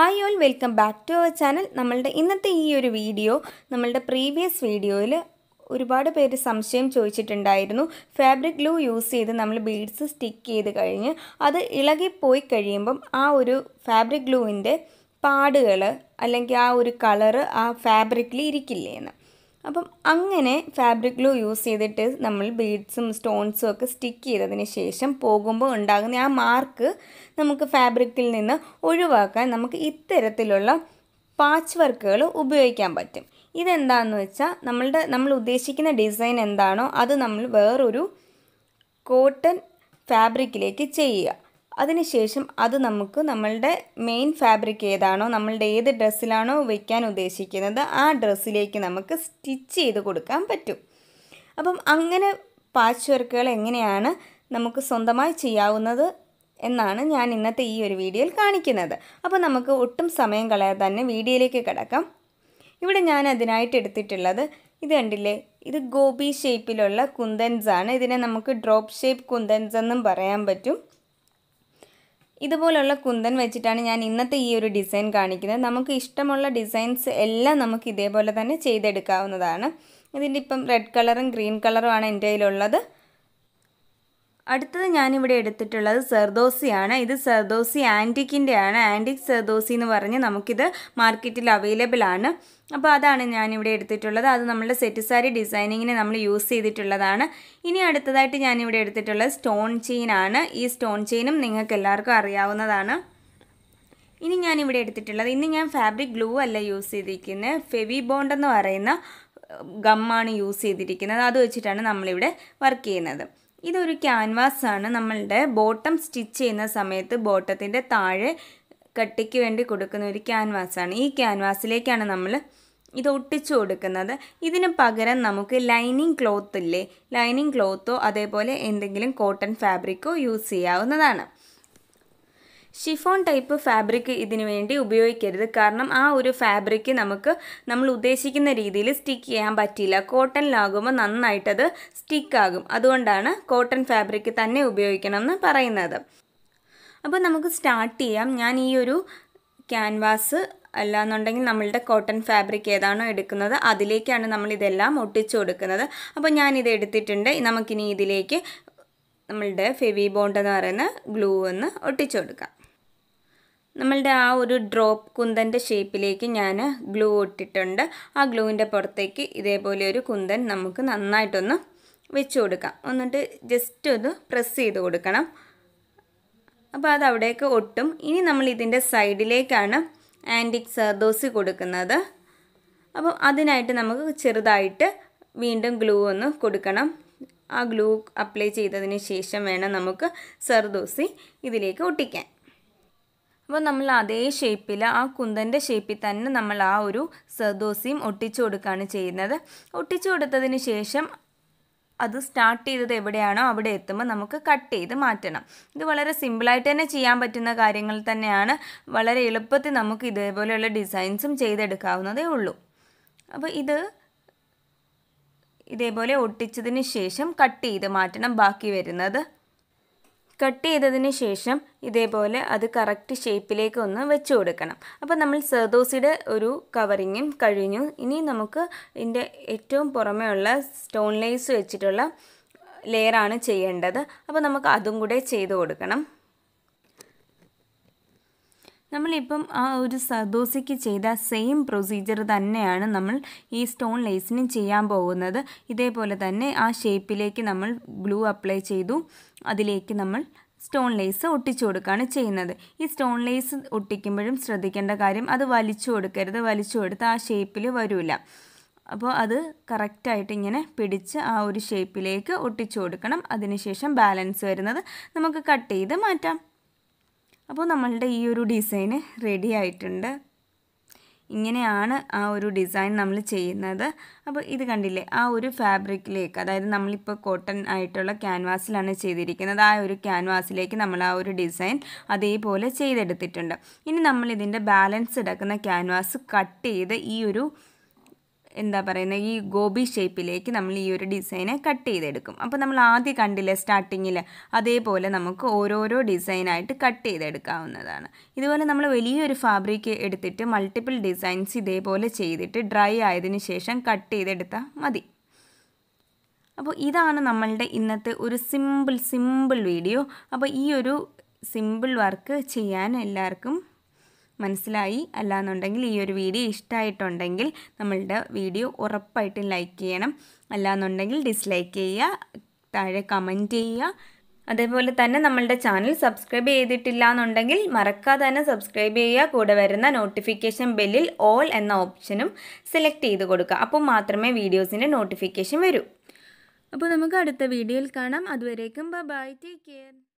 Hi all, welcome back to our channel. നമ്മളുടെ ഇന്നത്തെ ഈ ഒരു വീഡിയോ നമ്മളുടെ പ്രീവിയസ് വീഡിയോയിൽ ഒരുപാട് പേര് സംശയം ചോദിച്ചിട്ടുണ്ടായിരുന്നു ഫാബ്രിക് ഗ്ലൂ യൂസ് ചെയ്ത് നമ്മൾ ബീഡ്സ് സ്റ്റിക്ക് ചെയ്തു കഴിഞ്ഞു അത് ഇളകി പോയി കഴിയുമ്പോൾ ആ ഒരു ഫാബ്രിക് ഗ്ലൂവിന്റെ പാടുകൾ അല്ലെങ്കിൽ ആ ഒരു കളർ ആ ഫാബ്രിക്കിൽ ഇരിക്കില്ല എന്ന് അപ്പം അങ്ങനെ ഫാബ്രിക് ഗ്ലൂ യൂസ് ചെയ്തിട്ട് നമ്മൾ ബീഡ്സും സ്റ്റോൺസും ഒക്കെ സ്റ്റിക്ക് ചെയ്തതിനു ശേഷം പോകുമ്പോൾ ഉണ്ടാകുന്ന ആ മാർക്ക് നമുക്ക് ഫാബ്രിക്കിൽ നിന്ന് ഒഴിവാക്കാൻ നമുക്ക് ഇത്തരത്തിലുള്ള പാച്ച് വർക്കുകൾ ഉപയോഗിക്കാൻ പറ്റും. ഇതെന്താണെന്ന് വെച്ചാൽ നമ്മൾ ഉദ്ദേശിക്കുന്ന ഡിസൈൻ എന്താണോ അത് നമ്മൾ വേറൊരു കോട്ടൺ ഫാബ്രിക്കിലേക്ക് ചെയ്യുക. അതിനുശേഷം അത് നമുക്ക് നമ്മളുടെ മെയിൻ ഫാബ്രിക് ഏതാണോ നമ്മളുടെ ഏത് ഡ്രസ്സിലാണോ വെക്കാൻ ഉദ്ദേശിക്കുന്നത് ആ ഡ്രസ്സിലേക്ക് നമുക്ക് സ്റ്റിച്ച് ചെയ്ത് കൊടുക്കാൻ പറ്റും. അപ്പം അങ്ങനെ പാച്ച് വർക്കുകൾ എങ്ങനെയാണ് നമുക്ക് സ്വന്തമായി ചെയ്യാവുന്നത് എന്നാണ് ഞാൻ ഇന്നത്തെ ഈ ഒരു വീഡിയോയിൽ കാണിക്കുന്നത്. അപ്പോൾ നമുക്ക് ഒട്ടും സമയം കളയാതെ തന്നെ വീഡിയോയിലേക്ക് കടക്കാം. ഇവിടെ ഞാൻ അതിനായിട്ട് എടുത്തിട്ടുള്ളത് ഇത് കണ്ടില്ലേ, ഇത് ഗോപി ഷേപ്പിലുള്ള കുന്തൻസാണ്. ഇതിനെ നമുക്ക് ഡ്രോപ്പ് ഷേപ്പ് കുന്തൻസ് എന്നും പറയാൻ പറ്റും. ഇതുപോലുള്ള കുന്തൻ വെച്ചിട്ടാണ് ഞാൻ ഇന്നത്തെ ഈ ഒരു ഡിസൈൻ കാണിക്കുന്നത്. നമുക്ക് ഇഷ്ടമുള്ള ഡിസൈൻസ് എല്ലാം നമുക്ക് ഇതേപോലെ തന്നെ ചെയ്തെടുക്കാവുന്നതാണ്. ഇതിൻ്റെ ഇപ്പം റെഡ് കളറും ഗ്രീൻ കളറുമാണ് എൻ്റെ കയ്യിലുള്ളത്. അടുത്തത് ഞാനിവിടെ എടുത്തിട്ടുള്ളത് സർദോസിയാണ്. ഇത് സർദോസി ആൻറ്റിക്കിൻ്റെയാണ്. ആൻറ്റിക് സർദോസി എന്ന് പറഞ്ഞ് നമുക്കിത് മാർക്കറ്റിൽ അവൈലബിൾ ആണ്. അപ്പോൾ അതാണ് ഞാനിവിടെ എടുത്തിട്ടുള്ളത്. അത് നമ്മുടെ സെറ്റ് സാരി ഡിസൈനിങ്ങിന് നമ്മൾ യൂസ് ചെയ്തിട്ടുള്ളതാണ്. ഇനി അടുത്തതായിട്ട് ഞാനിവിടെ എടുത്തിട്ടുള്ളത് സ്റ്റോൺ ചെയിനാണ്. ഈ സ്റ്റോൺ ചെയിനും നിങ്ങൾക്ക് എല്ലാവർക്കും അറിയാവുന്നതാണ്. ഇനി ഞാനിവിടെ എടുത്തിട്ടുള്ളത്, ഇന്ന് ഞാൻ ഫാബ്രിക് ഗ്ലൂ അല്ല യൂസ് ചെയ്തിരിക്കുന്നത്, ഫെവി ബോണ്ട് എന്ന് പറയുന്ന ഗമ്മാണ് യൂസ് ചെയ്തിരിക്കുന്നത്. അത് വെച്ചിട്ടാണ് നമ്മളിവിടെ വർക്ക് ചെയ്യുന്നത്. ഇതൊരു ക്യാൻവാസാണ്. നമ്മളുടെ ബോട്ടം സ്റ്റിച്ച് ചെയ്യുന്ന സമയത്ത് ബോട്ടത്തിൻ്റെ താഴെ കട്ടിക്ക് വേണ്ടി കൊടുക്കുന്ന ഒരു ക്യാൻവാസാണ്. ഈ ക്യാൻവാസിലേക്കാണ് നമ്മൾ ഇത് ഒട്ടിച്ചു കൊടുക്കുന്നത്. ഇതിന് പകരം നമുക്ക് ലൈനിങ് ക്ലോത്ത് ഇല്ലേ, ലൈനിങ് ക്ലോത്തോ അതേപോലെ എന്തെങ്കിലും കോട്ടൺ ഫാബ്രിക്കോ യൂസ് ചെയ്യാവുന്നതാണ്. ഷിഫോൺ ടൈപ്പ് ഫാബ്രിക് ഇതിനു വേണ്ടി ഉപയോഗിക്കരുത്, കാരണം ആ ഒരു ഫാബ്രിക് നമുക്ക് നമ്മൾ ഉദ്ദേശിക്കുന്ന രീതിയിൽ സ്റ്റിക്ക് ചെയ്യാൻ പറ്റില്ല. കോട്ടണിലാകുമ്പോൾ നന്നായിട്ടത് സ്റ്റിക്കാകും. അതുകൊണ്ടാണ് കോട്ടൺ ഫാബ്രിക് തന്നെ ഉപയോഗിക്കണം എന്ന് പറയുന്നത്. അപ്പോൾ നമുക്ക് സ്റ്റാർട്ട് ചെയ്യാം. ഞാൻ ഈ ഒരു ക്യാൻവാസ് അല്ലാന്നുണ്ടെങ്കിൽ നമ്മളുടെ കോട്ടൺ ഫാബ്രിക് ഏതാണോ എടുക്കുന്നത് അതിലേക്കാണ് നമ്മളിതെല്ലാം ഒട്ടിച്ചു കൊടുക്കുന്നത്. അപ്പോൾ ഞാനിത് എടുത്തിട്ടുണ്ട്. നമുക്കിനി ഇതിലേക്ക് നമ്മളുടെ ഫെവി ബോണ്ട് എന്ന് പറയുന്ന ഗ്ലൂ ഒന്ന് ഒട്ടിച്ചു കൊടുക്കാം. നമ്മളുടെ ആ ഒരു ഡ്രോപ്പ് കുന്തൻ്റെ ഷേപ്പിലേക്ക് ഞാൻ ഗ്ലൂ ഇട്ടിട്ടുണ്ട്. ആ ഗ്ലൂവിൻ്റെ പുറത്തേക്ക് ഇതേപോലെ ഒരു കുന്തൻ നമുക്ക് നന്നായിട്ടൊന്ന് വെച്ച് കൊടുക്കാം. എന്നിട്ട് ജസ്റ്റ് ഒന്ന് പ്രസ് ചെയ്ത് കൊടുക്കണം. അപ്പോൾ അതവിടേക്ക് ഒട്ടും. ഇനി നമ്മൾ ഇതിൻ്റെ സൈഡിലേക്കാണ് ആൻറ്റിക് സർദോസി കൊടുക്കുന്നത്. അപ്പോൾ അതിനായിട്ട് നമുക്ക് ചെറുതായിട്ട് വീണ്ടും ഗ്ലൂ ഒന്ന് കൊടുക്കണം. ആ ഗ്ലൂ അപ്ലൈ ചെയ്തതിന് ശേഷം വേണം നമുക്ക് സർദോസി ഇതിലേക്ക് ഒട്ടിക്കാൻ. അപ്പോൾ നമ്മൾ അതേ ഷേപ്പിൽ ആ കുന്തൻ്റെ ഷേപ്പിൽ തന്നെ നമ്മൾ ആ ഒരു സർദോസിയും ഒട്ടിച്ചു കൊടുക്കുകയാണ് ചെയ്യുന്നത്. ഒട്ടിച്ചു കൊടുത്തതിന് ശേഷം അത് സ്റ്റാർട്ട് ചെയ്തത് എവിടെയാണോ അവിടെ എത്തുമ്പോൾ നമുക്ക് കട്ട് ചെയ്ത് മാറ്റണം. ഇത് വളരെ സിമ്പിളായിട്ട് തന്നെ ചെയ്യാൻ പറ്റുന്ന കാര്യങ്ങൾ തന്നെയാണ്. വളരെ എളുപ്പത്തിൽ നമുക്ക് ഇതേപോലെയുള്ള ഡിസൈൻസും ചെയ്തെടുക്കാവുന്നതേ ഉള്ളൂ. അപ്പോൾ ഇത് ഇതേപോലെ ഒട്ടിച്ചതിന് ശേഷം കട്ട് ചെയ്ത് മാറ്റണം ബാക്കി വരുന്നത്. കട്ട് ചെയ്തതിന് ശേഷം ഇതേപോലെ അത് കറക്റ്റ് ഷേപ്പിലേക്ക് ഒന്ന് വെച്ച് കൊടുക്കണം. അപ്പോൾ നമ്മൾ സർദോസിയുടെ ഒരു കവറിങ്ങും കഴിഞ്ഞു. ഇനി നമുക്ക് ഇതിൻ്റെ ഏറ്റവും പുറമെയുള്ള സ്റ്റോൺ ലേസ് വെച്ചിട്ടുള്ള ലെയറാണ് ചെയ്യേണ്ടത്. അപ്പോൾ നമുക്ക് അതും കൂടെ ചെയ്ത് കൊടുക്കണം. നമ്മളിപ്പം ആ ഒരു സർദോസിക്ക് ചെയ്ത സെയിം പ്രൊസീജിയർ തന്നെയാണ് നമ്മൾ ഈ സ്റ്റോൺ ലേസിനും ചെയ്യാൻ പോകുന്നത്. ഇതേപോലെ തന്നെ ആ ഷേപ്പിലേക്ക് നമ്മൾ ഗ്ലൂ അപ്ലൈ ചെയ്തു. അതിലേക്ക് നമ്മൾ സ്റ്റോൺ ലേസ് ഒട്ടിച്ചു കൊടുക്കുകയാണ് ചെയ്യുന്നത്. ഈ സ്റ്റോൺ ലേസ് ഒട്ടിക്കുമ്പോഴും ശ്രദ്ധിക്കേണ്ട കാര്യം, അത് വലിച്ചു കൊടുക്കരുത്. വലിച്ചു കൊടുത്ത് ആ ഷേപ്പിൽ വരില്ല. അപ്പോൾ അത് കറക്റ്റായിട്ട് ഇങ്ങനെ പിടിച്ച് ആ ഒരു ഷേപ്പിലേക്ക് ഒട്ടിച്ചു കൊടുക്കണം. അതിനുശേഷം ബാലൻസ് വരുന്നത് നമുക്ക് കട്ട് ചെയ്ത് മാറ്റാം. അപ്പോൾ നമ്മളുടെ ഈ ഒരു ഡിസൈന് റെഡി ആയിട്ടുണ്ട്. ഇങ്ങനെയാണ് ആ ഒരു ഡിസൈൻ നമ്മൾ ചെയ്യുന്നത്. അപ്പോൾ ഇത് കണ്ടില്ലേ, ആ ഒരു ഫാബ്രിക്കിലേക്ക്, അതായത് നമ്മളിപ്പോൾ കോട്ടൺ ആയിട്ടുള്ള ക്യാൻവാസിലാണ് ചെയ്തിരിക്കുന്നത്. ആ ഒരു ക്യാൻവാസിലേക്ക് നമ്മൾ ആ ഒരു ഡിസൈൻ അതേപോലെ ചെയ്തെടുത്തിട്ടുണ്ട്. ഇനി നമ്മളിതിൻ്റെ ബാലൻസ് എടുക്കുന്ന ക്യാൻവാസ് കട്ട് ചെയ്ത് ഈ ഒരു എന്താ പറയുന്നത് ഈ ഗോബി ഷേപ്പിലേക്ക് നമ്മൾ ഈ ഒരു ഡിസൈനെ കട്ട് ചെയ്തെടുക്കും. അപ്പോൾ നമ്മൾ ആദ്യം കണ്ടില്ലേ സ്റ്റാർട്ടിങ്ങിൽ അതേപോലെ നമുക്ക് ഓരോരോ ഡിസൈനായിട്ട് കട്ട് ചെയ്തെടുക്കാവുന്നതാണ്. ഇതുപോലെ നമ്മൾ വലിയൊരു ഫാബ്രിക് എടുത്തിട്ട് മൾട്ടിപ്പിൾ ഡിസൈൻസ് ഇതേപോലെ ചെയ്തിട്ട് ഡ്രൈ ആയതിനു ശേഷം കട്ട് ചെയ്തെടുത്താൽ മതി. അപ്പോൾ ഇതാണ് നമ്മളുടെ ഇന്നത്തെ ഒരു സിമ്പിൾ വീഡിയോ. അപ്പോൾ ഈ ഒരു സിമ്പിൾ വർക്ക് ചെയ്യാൻ എല്ലാവർക്കും മനസ്സിലായി. അല്ലാന്നുണ്ടെങ്കിൽ ഈ ഒരു വീഡിയോ ഇഷ്ടമായിട്ടുണ്ടെങ്കിൽ നമ്മളുടെ വീഡിയോ ഉറപ്പായിട്ടും ലൈക്ക് ചെയ്യണം. അല്ലാന്നുണ്ടെങ്കിൽ ഡിസ്ലൈക്ക് ചെയ്യുക, താഴെ കമൻറ്റ് ചെയ്യുക. അതേപോലെ തന്നെ നമ്മളുടെ ചാനൽ സബ്സ്ക്രൈബ് ചെയ്തിട്ടില്ല എന്നുണ്ടെങ്കിൽ മറക്കാതെ തന്നെ സബ്സ്ക്രൈബ് ചെയ്യുക. കൂടെ വരുന്ന നോട്ടിഫിക്കേഷൻ ബെല്ലിൽ ഓൾ എന്ന ഓപ്ഷനും സെലക്ട് ചെയ്ത് കൊടുക്കുക. അപ്പോൾ മാത്രമേ വീഡിയോസിൻ്റെ നോട്ടിഫിക്കേഷൻ വരൂ. അപ്പോൾ നമുക്ക് അടുത്ത വീഡിയോയിൽ കാണാം. അതുവരേക്കും ബൈ, ടേക്ക് കെയർ.